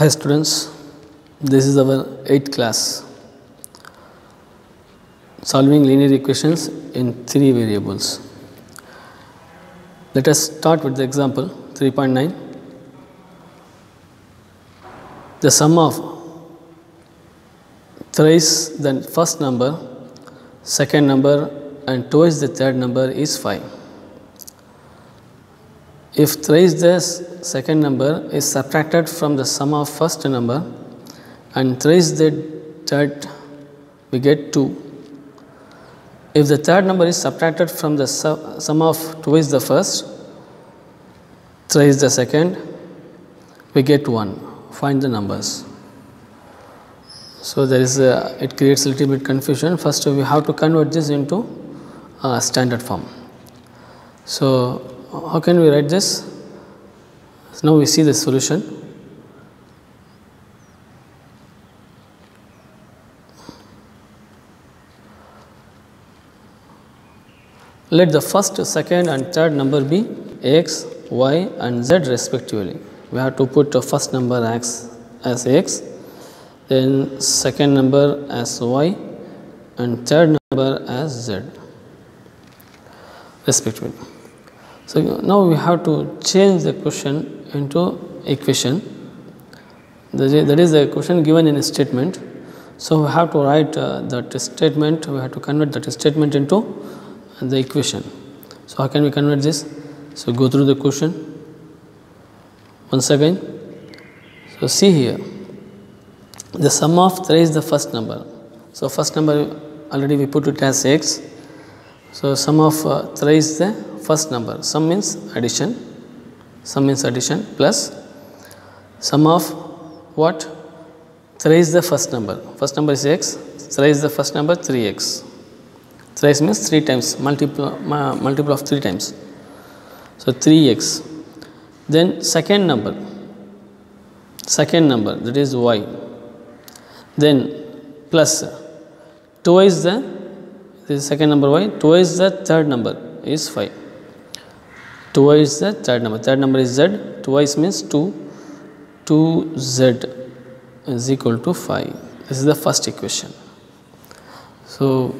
Hi students, this is our 8th class, solving linear equations in 3 variables. Let us start with the example 3.9. The sum of thrice the first number, second number and twice the third number is 5. If thrice the second number is subtracted from the sum of first number and thrice the third, we get 2. If the third number is subtracted from the sum of twice the first, thrice the second, we get 1. Find the numbers. So there is it creates a little bit confusion. First we have to convert this into standard form. So how can we write this? Now we see the solution. Let the first, second and third number be x, y and z respectively. We have to put the first number as x, then second number as y and third number as z respectively. So now we have to change the question into equation. That is the question given in a statement. So we have to write that statement. We have to convert that statement into the equation. So how can we convert this? So go through the question once again. So see here, the sum of thrice the first number. So first number already we put it as x. So sum of thrice the first number, sum means addition, plus sum of what? Thrice the first number. First number is x, thrice the first number 3x. Thrice means 3 times, multiple of 3 times. So 3x. Then second number, that is y. Then plus twice the, this is second number y, twice the third number is 5. Twice the third number. Third number is z. Twice means 2. 2z is equal to 5. This is the first equation. So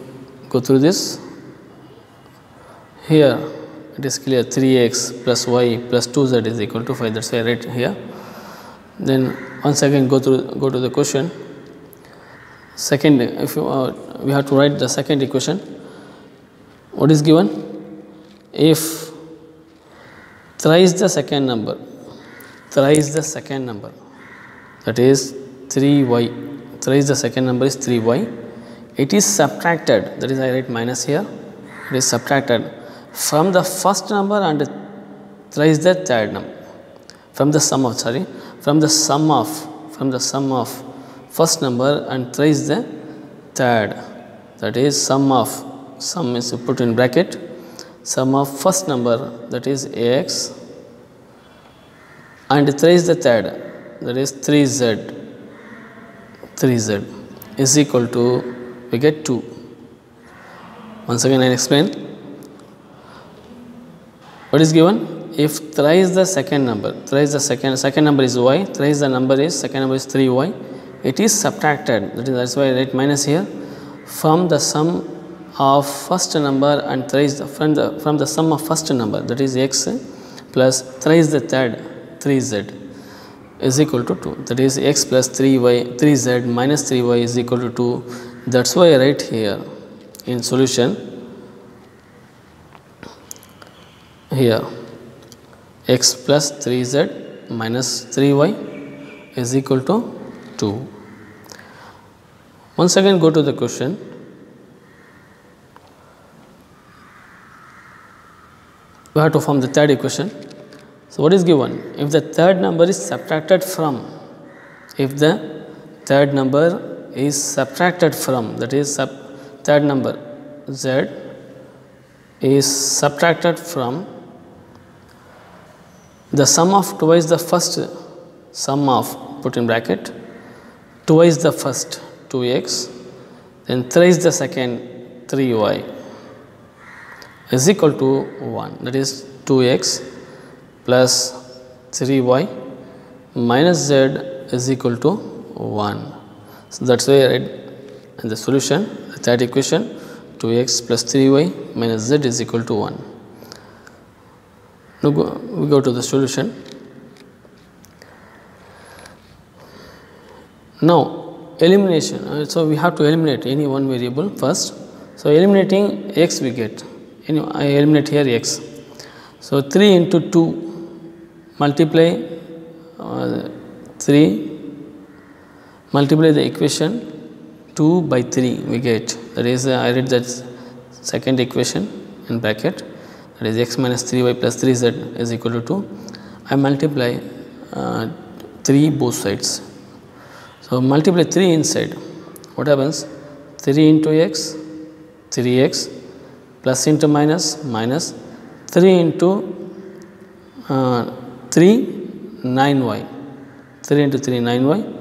go through this. Here it is clear, 3x plus y plus 2z is equal to 5. That's why I write here. Then once again go to the question. Second, if you, we have to write the second equation. What is given? If thrice the second number, that is 3y, thrice the second number is 3y, it is subtracted, that is I write minus here, it is subtracted from the first number and thrice the third number, from the sum of first number and thrice the third, that is sum of, sum is put in bracket, sum of first number, that is x, and thrice the third, that is 3z is equal to, we get 2. Once again I explain what is given. If thrice the second number, second number is y, thrice the number is, second number is 3y, it is subtracted, that's why I write minus here, from the sum of first number and thrice the, from the sum of first number, that is x, plus thrice the third 3z is equal to 2, that is x plus 3z minus 3y is equal to 2. That's why I write here in solution here, x plus 3z minus 3y is equal to 2. Once again go to the question. We have to form the third equation. So what is given? If the third number is subtracted from, that is third number z is subtracted from the sum of twice the first, sum of, put in bracket, twice the first 2x, then thrice the second 3y is equal to 1, that is 2x plus 3y minus z is equal to 1. So that's why I write the solution, the third equation, 2x plus 3y minus z is equal to 1. Now we go to the solution. Now elimination. So we have to eliminate any one variable first. So eliminating x we get. I eliminate here x. So 3 into 2 multiply 3 multiply the equation 2 by 3 we get, that is I read that second equation in bracket, that is x minus 3y plus 3z is equal to 2. I multiply 3 both sides. So multiply 3 inside, what happens? 3 into x, 3x plus into minus, minus 3 into 3, 9y, 3 into 3, 9y,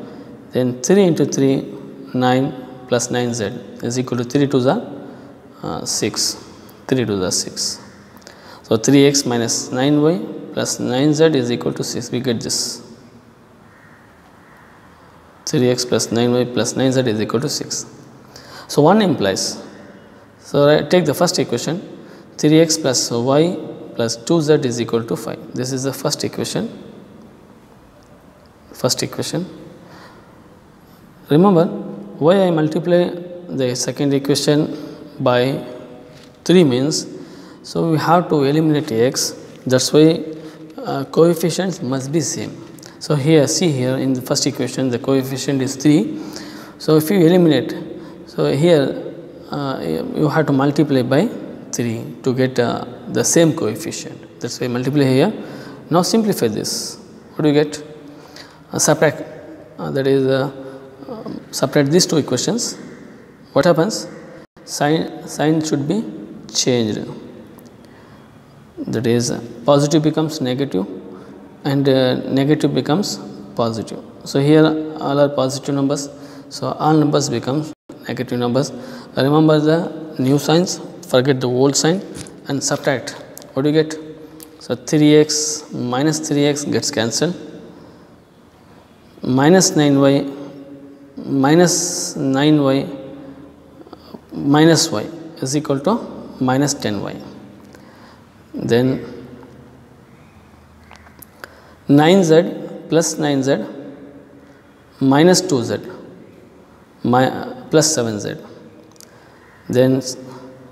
then 3 into 3, 9 plus 9z is equal to 3 to the 6, 3 to the 6. So 3x minus 9y plus 9z is equal to 6, we get this. 3x plus 9y plus 9z is equal to 6. So 1 implies, so I take the first equation, 3x plus y plus 2z is equal to 5. This is the first equation. Remember, why I multiply the second equation by 3 means, so we have to eliminate x, that's why coefficients must be same. So here, see here in the first equation the coefficient is 3. So if you eliminate, so here you have to multiply by 3 to get the same coefficient, that's why multiply here. Now simplify this, what do you get? Subtract, that is subtract these two equations, what happens? Sign should be changed, that is positive becomes negative and negative becomes positive. So here all are positive numbers, so all numbers becomes negative numbers. Remember the new signs, forget the old sign and subtract, what do you get? So 3x minus 3x gets cancelled, minus 9y minus 9y minus y is equal to minus 10y, then 9z plus 9z minus 2z plus 7z, then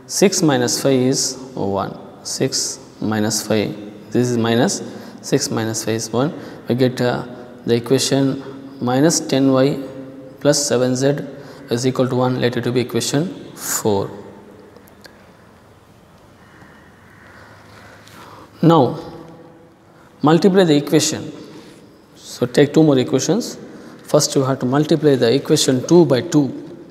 6 minus 5 is 1, 6 minus 5, this is minus, 6 minus 5 is 1, we get the equation minus 10y plus 7z is equal to 1, let it be equation 4. Now multiply the equation. So take two more equations. First you have to multiply the equation 2 by 2.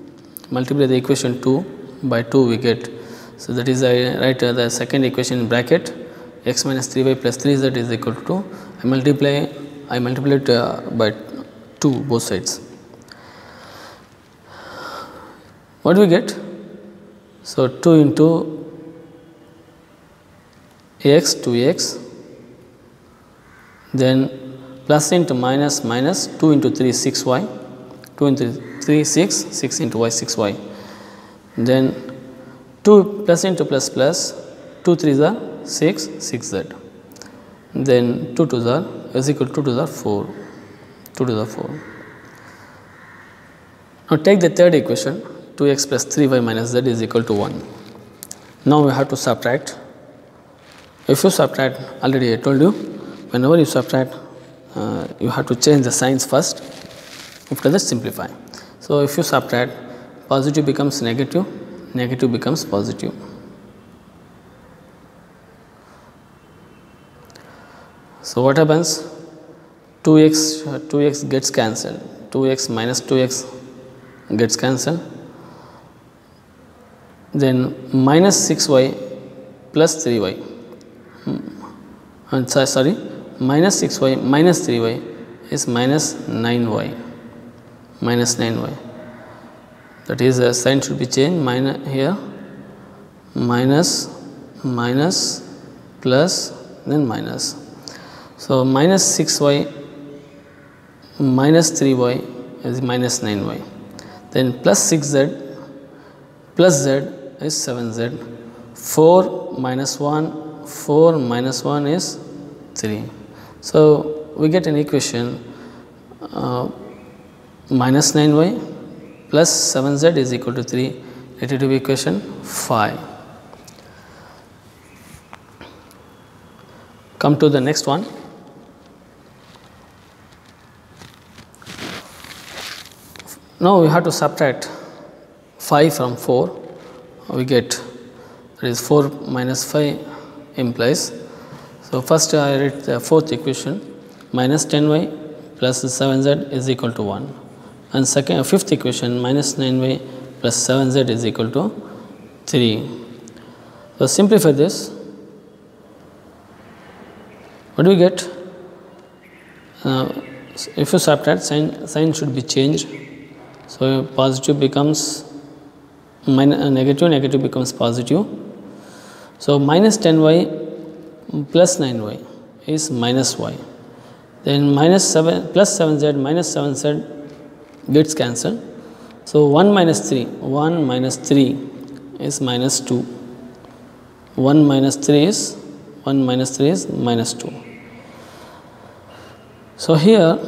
Multiply the equation 2 by 2 we get. So that is I write the second equation in bracket, x minus 3y plus 3z is equal to 2. I multiply it by 2 both sides. What do we get? So 2 into x, 2x, then plus into minus, minus 2 into 3, 6y, 2 into 3, 6, 6 into y, 6y, then 2 plus into plus plus, 2 3s are 6, 6z, then 2 2s are is equal to 2 to the 4, 2 to the 4. Now take the third equation, 2x plus 3y minus z is equal to 1. Now we have to subtract. If you subtract, already I told you, whenever you subtract, you have to change the signs first, after that simplify. So if you subtract, positive becomes negative, negative becomes positive. So what happens? 2x gets cancelled, 2x minus 2x gets cancelled. Then minus 6y plus 3y, sorry, minus 6y minus 3y is minus 9y, minus 9y, that is the sign should be changed, minus here, minus, minus, plus, then minus. So minus 6y minus 3y is minus 9y. Then plus 6z plus z is 7z. 4 minus 1, 4 minus 1 is 3. So, we get an equation minus 9y plus 7z is equal to 3, let it be equation 5. Come to the next one. Now we have to subtract 5 from 4. We get, that is 4 minus 5 implies. So first I read the fourth equation, minus 10y plus 7z is equal to 1. And second, fifth equation, minus 9y plus 7z is equal to 3. So simplify this. What do we get? If you subtract, sign should be changed. So positive becomes negative, negative becomes positive. So minus 10y plus 9y is minus y. Then plus 7z minus 7z gets cancelled. So 1 minus 3, 1 minus 3 is minus 2. 1 minus 3 is 1 minus 3 is minus 2. So here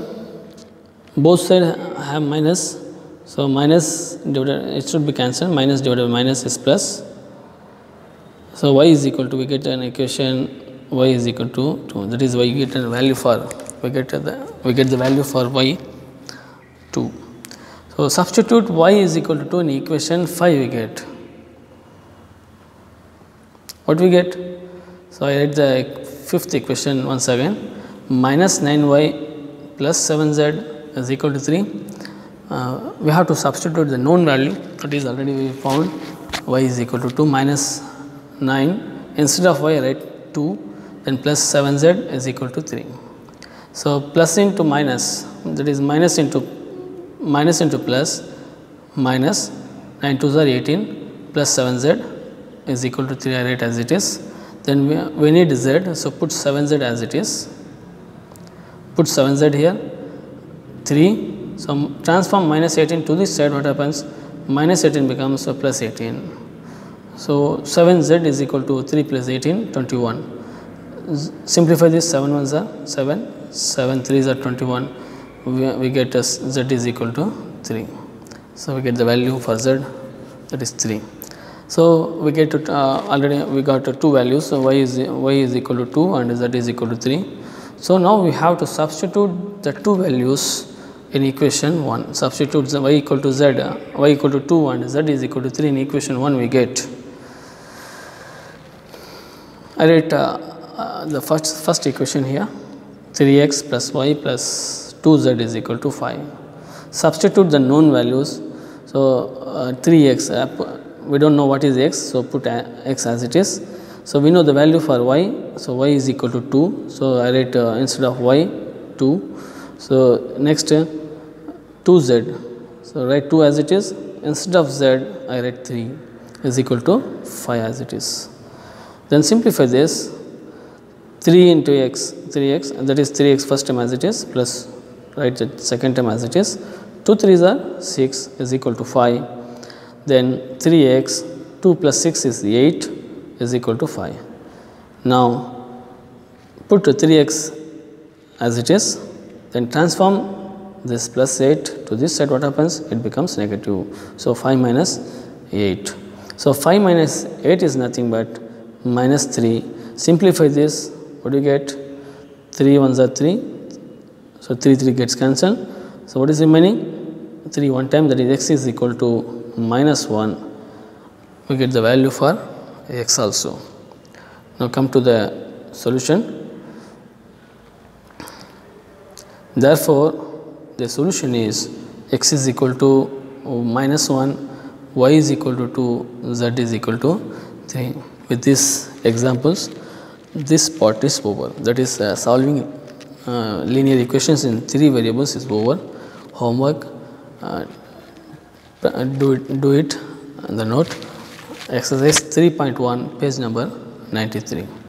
both sides have minus. So minus divided, it should be cancelled, minus divided by minus is plus. So y is equal to, we get an equation y is equal to 2. That is why you get a value for, we get the value for y 2. So substitute y is equal to 2 in equation 5 we get. What we get? So I write the fifth equation once again, minus 9y plus 7z is equal to 3. We have to substitute the known value, that is already we found, y is equal to 2 minus 9. Instead of y, write 2, then plus 7z is equal to 3. So plus into minus, that is minus into plus, minus 9 2s are 18 plus 7z is equal to 3. I write as it is. Then we need z, so put 7z as it is. Put 7z here, 3. So transform minus 18 to this side, what happens? Minus 18 becomes a plus 18. So 7z is equal to 3 plus 18, 21. Simplify this, 7 ones are 7, 7 threes are 21. We get as z is equal to 3. So we get the value for z, that is 3. So we get to, already we got two values. So y is equal to 2 and z is equal to 3. So now we have to substitute the two values in equation 1. Substitute y equal to z, y equal to 2 and z is equal to 3 in equation 1 we get. I write the first equation here, 3x plus y plus 2z is equal to 5. Substitute the known values. So 3x, we don't know what is x, so put x as it is. So we know the value for y, so y is equal to 2. So I write instead of y, 2. So next 2z, so write 2 as it is. Instead of z, I write 3 is equal to 5 as it is. Then simplify this, 3 into x, 3x, that is 3x first term as it is, plus write the second term as it is. 2 3s are 6 is equal to 5. Then 3x, 2 plus 6 is 8 is equal to 5. Now put 3x as it is. Then transform this plus 8 to this side, what happens? It becomes negative. So 5 minus 8. So 5 minus 8 is nothing but minus 3. Simplify this, what do you get? 3 ones are 3. So 3 3 gets cancelled. So what is remaining? 3 one time, that is x is equal to minus 1. We get the value for x also. Now come to the solution. Therefore, the solution is x is equal to minus 1, y is equal to 2, z is equal to 3. With these examples, this part is over. That is, solving linear equations in 3 variables is over. Homework, do it in the note. Exercise 3.1, page number 93.